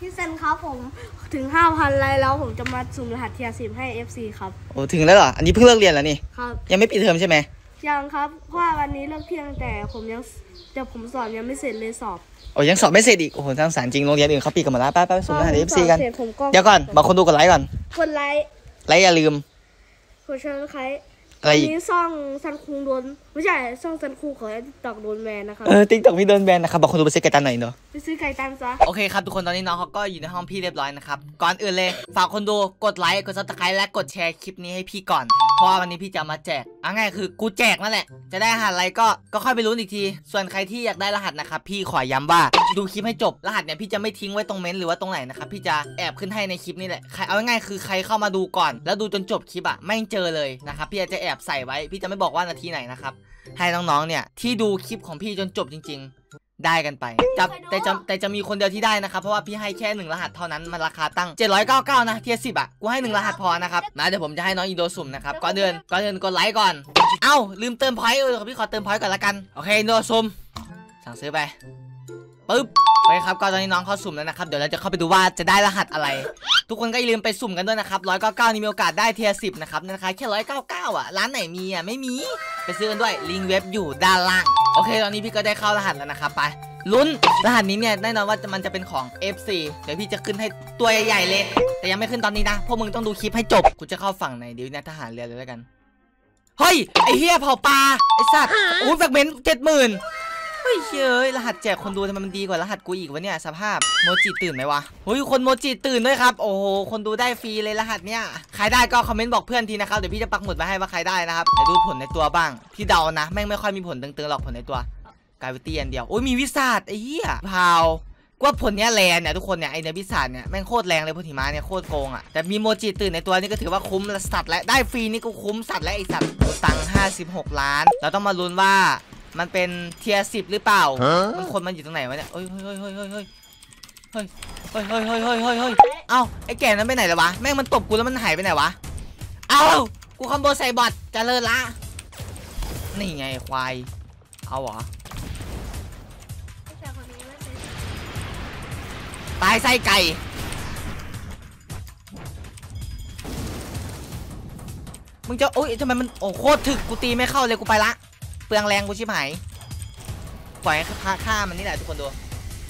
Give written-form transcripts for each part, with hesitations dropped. พี่เซนครับผมถึง 5,000 ไลค์แล้วผมจะมาสุ่มรหัสเทียร์10ให้ FC ครับโอ้ถึงแล้วเหรออันนี้เพิ่งเลิกเรียนแล้วนี่ครับยังไม่ปิดเทอมใช่ไหมยังครับเพราะวันนี้เลิกเที่ยงแต่ผมยังผมสอบยังไม่เสร็จเลยสอบโอ้ยังสอบไม่เสร็จอีกโอ้โหทางสารจริงโรงเรียนอื่นเขาปิดกันหมดแล้วป้าสุ่มรหัส FC กันเดี๋ยวก่อนมาคนดูกดไลค์ก่อนกดไลค์อย่าลืมกดแชร์ไลค์อันนี้ซ่องซันคูโดนไม่ใช่ซ่องซันคูขอติ๊กต็อกโดนแบนนะครับติ๊กต็อกไม่โดนแบนนะครับบอกคนดูไปซื้อไก่ตันหน่อยเนาะไปซื้อไก่ตันซะโอเคครับทุกคนตอนนี้น้องเขาก็อยู่ในห้องพี่เรียบร้อยนะครับก่อนอื่นเลยฝากคนดูกดไลค์กดซับสไครต์และกดแชร์คลิปนี้ให้พี่ก่อนเพราะวันนี้พี่จะมาแจกเอาง่ายคือกูแจกนั่นแหละจะได้รหัสอะไรก็ค่อยไปรู้อีกทีส่วนใครที่อยากได้รหัสนะครับพี่ขอย้ำว่าดูคลิปให้จบรหัสเนี่ยพี่จะไม่ทิ้งไว้ตรงเมนต์หรือว่าตรงไหนนะครับพี่จะแอบขึ้นให้ในคลิปนี่แหละเอาง่ายคือใครเข้ามาดูก่อนแล้วดูจนจบคลิปอะไม่เจอเลยนะครับพี่จะแอบใส่ไว้พี่จะไม่บอกว่านาทีไหนนะครับให้น้องๆเนี่ยที่ดูคลิปของพี่จนจบจริงๆได้กันไปแต่จะมีคนเดียวที่ได้นะครับเพราะว่าพี่ให้แค่1รหัสเท่านั้นมันราคาตั้ง799นะเทียร์10อ่ะกูให้1รหัสพอนะครับมาเดี๋ยวผมจะให้น้องอินโดสุ่มนะครับก่อนเดินกดไลค์ก่อนเอ้าลืมเติมพอยต์พี่ขอเติมพอยต์ก่อนละกันโอเคอินโดสุ่มสั่งซื้อไปปึ๊บไปครับก็ตอนนี้น้องเข้าสุ่มแล้วนะครับเดี๋ยวเราจะเข้าไปดูว่าจะได้รหัสอะไรทุกคนก็อย่าลืมไปสุ่มกันด้วยนะครับ199นี่มีโอกาสได้เทียร์10นะครับนะคะแค่199อ่ะร้านไหนมีอ่ะไม่มีไปซื้อกันด้วยลิงก์เว็บอยู่ด้านล่างโอเคตอนนี้พี่ก็ได้เข้ารหัสแล้วนะครับไปลุ้นรหัสนี้เนี่ยแน่นอนว่ามันจะเป็นของ FC เดี๋ยวพี่จะขึ้นให้ตัวใหญ่ๆเลยแต่ยังไม่ขึ้นตอนนี้นะพวกมึงต้องดูคลิปให้จบกูจะเข้าฝั่งไหนเดี๋ยวนะทหารเรือเลยแล้วกันเฮ้ยไอ้เหี้ยเผาปลาไอ้สัตว์โอ้ยแบกเบน70,000เฮ้ยเฮ้ยรหัสแจกคนดูทำไมมันดีกว่ารหัสกูอีกวะเนี่ยสภาพโมจิตื่นไหมวะเฮ้ยคนโมจิตื่นด้วยครับโอ้โหคนดูได้ฟรีเลยรหัสเนี่ยใครได้ก็คอมเมนต์บอกเพื่อนทีนะครับเดี๋ยวพี่จะปักหมุดไว้ให้ว่าใครได้นะครับไปดูผลในตัวบ้างที่เดานะแม่งไม่ค่อยมีผลตึงๆหรอกผลในตัวกายวิตี้อันเดียวโอ้ยมีวิสาดไอ้เหี้ยพาวกว่าผลเนี้ยแรงเนี่ยทุกคนเนี่ยไอเนี้ยวิสาดเนี่ยแม่งโคตรแรงเลยพวกหิมะเนี่ยโคตรโกงอ่ะแต่มีโมจิตื่นในตัวนี่ก็ถือว่าคุ้มสัตว์และได้ฟรีนี่กูคุ้มสัตว์และไอสัตว์ตังค์56 ล้านเราต้องมาลุ้นว่ามันเป็นเทียร์10หรือเปล่ามันคนมันอยู่ตรงไหนวะเนี่ยเฮ้ยเฮ้ยเฮ้ยเฮ้ยเฮ้ยเฮ้ยเฮ้ยเฮ้ยเฮ้ยเฮ้ยเฮ้ยเฮ้ยเอ้าไอ้แก่นั้นไปไหนแล้ววะแม่งมันตบกูแล้วมันหายไปไหนวะเอ้ากูคอมโบใส่บอทจะเลิศละนี่ไงควายเอาเหรอตายไส้ไก่มึงจะโอ๊ยทำไมมันโอ้โคตรถึกกูตีไม่เข้าเลยกูไปละเปลืองแรงกูชิบหายปล่อยให้ฆ่ามันนี่แหละทุกคนดู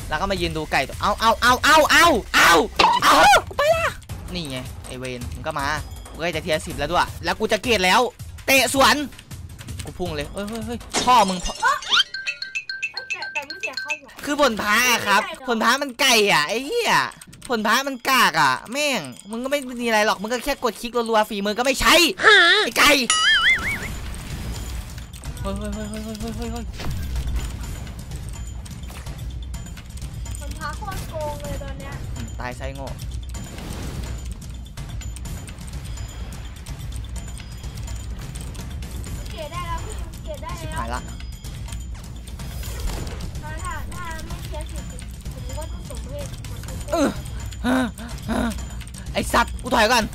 แล้วก็มายืนดูไก่ตัวเอาไปละนี่ไงไอเวนมันก็มากูใกล้จะเทียร์10แล้วด้วยแล้วกูจะเกตแล้วเตะสวนกูพุ่งเลยเฮ้ยพ่อมึงแต่ไม่เสียเข้าหรอคือผลพ้าครับผลพ้ามันไก่อ่ะไอ้เหี้ยผลพ้ามันกากอ่ะแม่งมึงก็ไม่มีอะไรหรอกมึงก็แค่กดคลิกรัวๆฝีมือก็ไม่ใช่ไอ้ไก่เฮ้ยมันพาโคตรโกงเลยตอนเนี้ยตายไซโง่เกตได้แล้วพี่เกตได้แล้วหายละถ้าไม่เทียร์10ผมว่าต้องส่งเวทไอสัตว์กูถอยก่อน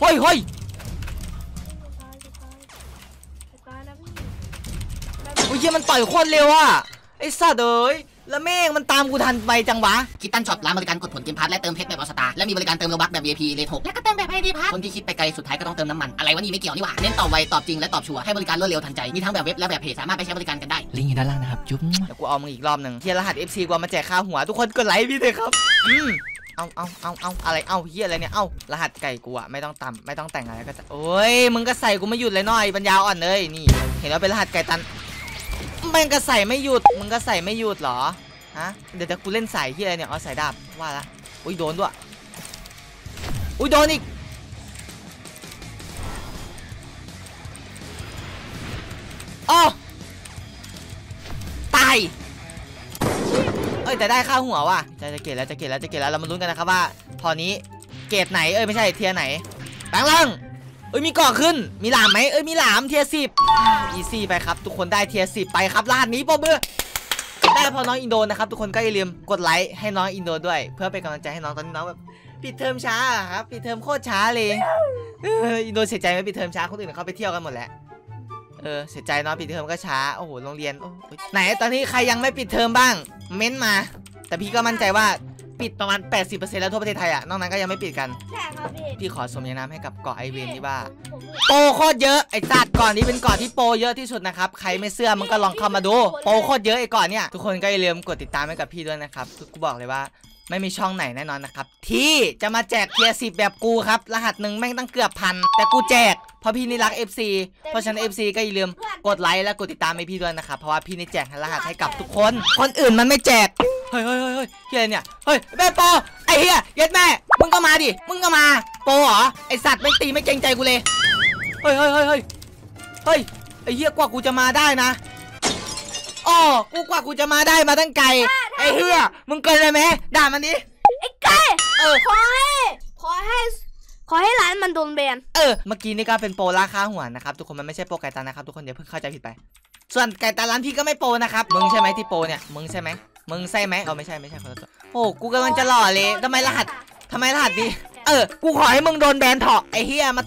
เฮ้ยโอ้ยมันต่อยโคตรเร็วอ่ะไอ้สัตว์เอ้ยแล้วแม่งมันตามกูทันไปจังวะคิดตั้นช็อปร้านบริการกดผลเกมพาร์ทและเติมเพชรแบบออสตาและมีบริการเติมโลบัคแบบ VIP เลท6แล้วก็เติมแบบ ID พาร์ทคนที่คิดไปไกลสุดท้ายก็ต้องเติมน้ำมันอะไรวะนี่ไม่เกี่ยวนี่หว่าเน้นตอบไวตอบจริงและตอบชัวร์ให้บริการรวดเร็วทันใจมีทั้งแบบเว็บและแบบเพจสามารถไปใช้บริการกันได้ลิงก์อยู่ด้านล่างนะครับจุ๊บเดี๋ยวกูเอามึงอีกรอบนึงเทียร์รหัส FC กูมาแจกค่าหัวทุกคนกดไลค์พี่เลยครับเอาอะไรเอาเฮียอะไรเนี่ยเอารหัสไก่กูอะไม่ต้องแต่งอะไรก็จะโอ้ยมึงก็ใส่กูไม่หยุดเลยน้อยปัญญาอ่อนเลยนี่เห็นว่าเป็นรหัสไก่ตันมึงก็ใส่ไม่หยุดหรอฮะเดี๋ยวกูเล่นใส่เฮียอะไรเนี่ยเอาใส่ดาบว่าละอุ้ยโดนด้วยอุ้ยโดนอีกอ๋อตายเอ้ยแต่ได้ค่าหัวว่ะจะเกตแล้วเรามาลุ้นกันนะครับว่าพอนี้เกตไหนเอ้ยไม่ใช่เทียไหนแปลงร่างเอ้ยมีเกาะขึ้นมีหลามไหมเอ้ยมีหลามเทีย10อีซี่ไปครับทุกคนได้เทีย10ไปครับร้านนี้ปอมเบอร์ได้พอน้องอินโดนะครับทุกคนก็อย่าลืมกดไลค์ให้น้องอินโดด้วยเพื่อเป็นกำลังใจให้น้องตอนนี้น้องแบบปิดเทอมช้าครับปิดเทอมโคตรช้าเลยอินโดเสียใจไหมปิดเทอมช้าคนอื่นเขาไปเที่ยวกันหมดแล้ว เสียใจเนาะปิดเทอมก็ช้าโอ้โหโรงเรียนไหนตอนนี้ใครยังไม่ปิดเทอมบ้างเม้นมาแต่พี่ก็มั่นใจว่าปิดประมาณ 80% แล้วทั่วประเทศไทยอ่ะนอกนั้นก็ยังไม่ปิดกันใช่ครับพี่ขอสมญานามให้กับเกาะไอเวนนี่ว่าโปโคตรเยอะไอ้สัตว์เกาะนี้เป็นเกาะที่โปเยอะที่สุดนะครับใครไม่เชื่อมันก็ลองเข้ามาดูโปโคตรเยอะไอ้เกาะเนี่ยทุกคนก็อย่าลืมกดติดตามให้กับพี่ด้วยนะครับกูบอกเลยว่าไม่มีช่องไหนแน่นอนนะครับที่จะมาแจกเทียร์10แบบกูครับรหัสหนึ่งแม่งตั้งเกือบพันแต่กูแจกเพราะพี่นี่รัก FC เพราะฉัน FC ก็อย่าลืมกดไลค์และกดติดตามให้พี่ด้วยนะครับเพราะว่าพี่นี่แจกรหัสให้กับทุกคนคนอื่นมันไม่แจกเฮ้ยเฮียเนี่ยเฮ้ยแม่โปไอเฮียเย็ดแม่มึงก็มาดิมึงก็มาโปเหรอไอสัตว์ไม่ตีไม่เกรงใจกูเลยเฮ้ยไอเฮียกว่ากูจะมาได้นะอ๋อกูกว่ากูจะมาได้มาตั้งไกลไอ้เหี้ยมึงเกินเลยไหมด่ามันดิไอ้ไก่ขอให้ร้านมันโดนแบนเมื่อกี้นี่ก็เป็นโปรราคาหัวนะครับทุกคนมันไม่ใช่โปรไก่ตานะครับทุกคนอย่าเพิ่งเข้าใจผิดไปส่วนไก่ตาร้านพี่ก็ไม่โปรนะครับมึงใช่ไหมที่โปรเนี่ยมึงใช่ไหมมึงใช่ไหมเอาไม่ใช่คนละตัวโอ้กูกำลังจะหล่อเลยทำไมรหัสดีกูขอให้มึงโดนแบนเถาะไอ้เฮียมา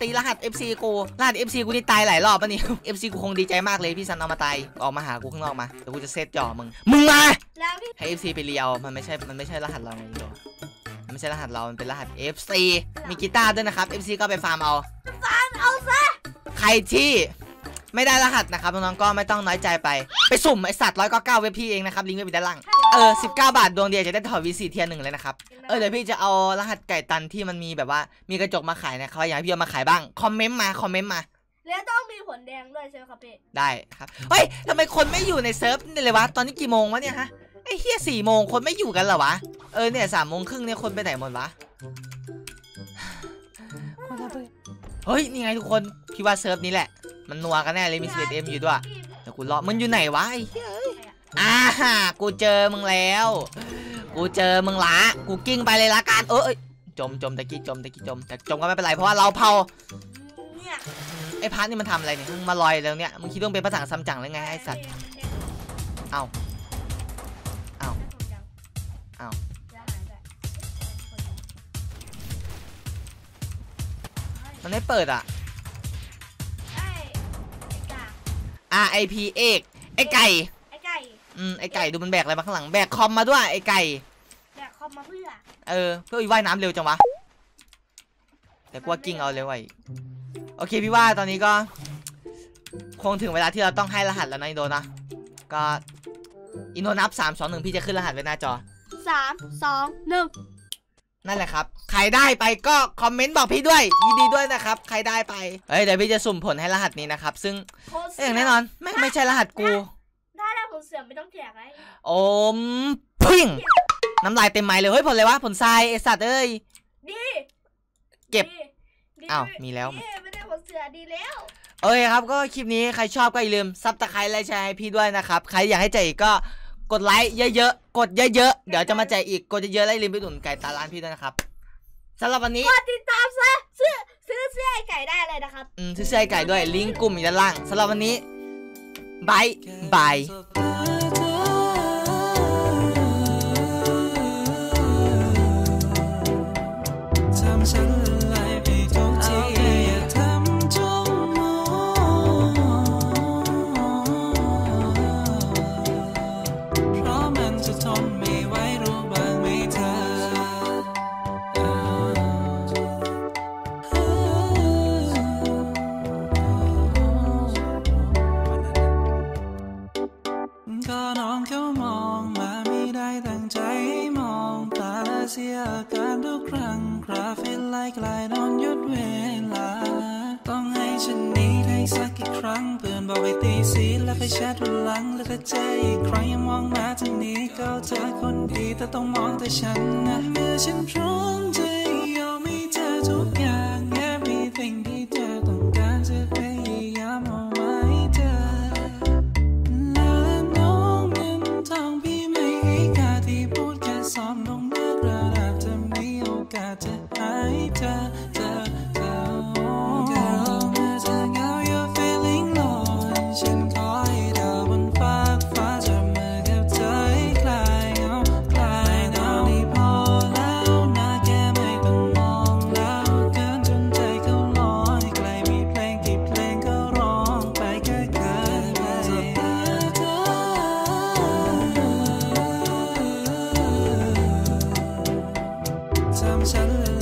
ตีรหัส FC กูรหัส FC กูนี่ตายหลายรอบป่ะนี่ FC กูคงดีใจมากเลยพี่ซันเอามาตายออกมาหากูข้างนอกมาเดี๋ยวกูจะเซตจ่อมึงมาให้ FC ไปเลียวมันไม่ใช่รหัสเราไงโดมันไม่ใช่รหัสเรามันเป็นรหัส FC มีกีตาร์ด้วยนะครับ FC ก็ไปฟาร์มเอาซะใครที่ไม่ได้รหัสนะครับน้องๆก็ไม่ต้องน้อยใจไปสุ่มไอสัตว์199เว็บพี่เองนะครับลิงก์ไว้ด้านล่าง19 บาทดวงเดียวจะได้ถอด V4 เทียร์1เลยนะครับเดี๋ยวพี่จะเอารหัสไก่ตันที่มันมีแบบว่ามีกระจกมาขายนะครับอยากให้พี่เอามาขายบ้างคอมเมนต์มาแล้วต้องมีขนแดงด้วยใช่ไหมครับพี่ได้ครับเฮ้ยทำไมคนไม่อยู่ในเซิร์ฟเลยวะตอนนี้กี่โมงวะเนี่ยฮะไอเฮีย4 โมงคนไม่อยู่กันเหรอวะเนี่ย3 โมงครึ่งเนี่ยคนไปไหนหมดวะเฮ้ยนี่ไงทุกคนพี่ว่าเซิร์ฟนี้แหละมันนัวกันแน่เลยมี11Mอยู่ด้วยแต่กูรอมันอยู่ไหนวะไอ้เหี้ยกูเจอมึงแล้วกูเจอมึงละกูกิ้งไปเลยละกันจมตะกี้จมแต่จมก็ไม่เป็นไรเพราะว่าเราเผาไอ้พาร์ทนี่มันทำอะไรเนี่ยมึงมาลอยแล้วเนี่ยมึงคิดว่าเป็นภาษาซัมจั๋งแล้วไงไอ้สัตว์เอามันไม่เปิดอ่ะRIP เอกไอ้ไก่ไอ้ไก่ดูมันแบกอะไรมาข้างหลังแบกคอมมาด้วยไอ้ไก่แบกคอมมาเพื่อว่ายน้ำเร็วจังวะแต่กว่ากิ้งเอาเร็วไว้โอเคพี่ว่าตอนนี้ก็คงถึงเวลาที่เราต้องให้รหัสแล้วนะอินโดนะก็อินโดนับ3 2 1พี่จะขึ้นรหัสไว้หน้าจอ3 2 1นั่นแหละครับใครได้ไปก็คอมเมนต์บอกพี่ด้วยยินดีด้วยนะครับใครได้ไปเดี๋ยวพี่จะสุ่มผลให้รหัสนี้นะครับซึ่งแน่นอนไม่ใช่รหัสกูได้แล้วผมเสื่อมไม่ต้องแจกเลยโอมพิ่งน้ำลายเต็มไม้เลยเฮ้ยผลอะไรวะผลทรายไอสัตว์เอ้ยดีเก็บอ้าวมีแล้วไม่ได้ผลเสื่อมดีแล้วโอเคครับก็คลิปนี้ใครชอบก็อย่าลืมซับตะไคร้และแชร์ให้พี่ด้วยนะครับใครอยากให้ใจก็กดไลค์เยอะๆกดเยอะๆเดี๋ยวจะมาแจกอีกกดเยอะๆไล่ริมไปดุนไก่ตาร้านพี่ด้วยนะครับสำหรับวันนี้กดติดตามซะซื้อเสื้อไก่ได้เลยนะครับซื้อเสื้อไก่ด้วยลิงก์กลุ่มอยู่ด้านล่างสำหรับวันนี้บายไปแชทวันหลังแล้วถ้าเจออีกครั้งยังมองมาทางนี้ก็เธอคนดีแต่ต้องมองแต่ฉันนะเมื่อฉันพร้อมจะยอมให้เธอทุกอย่าง everything ที่เธอต้องการจะพยายามเอาไว้เธอและน้องเงินทองพี่ไม่ให้ค่าที่พูดแค่ซ้อมลงเลือกระดับจะมีโอกาสจะหายเธอ girl เมื่อเธอเหงา you're feeling lonely ฉันขอให้เธอบนฟ้าจะมือกับเธอคลายเหงาตอนนี้พอแล้วนะแกไม่ ามฉัน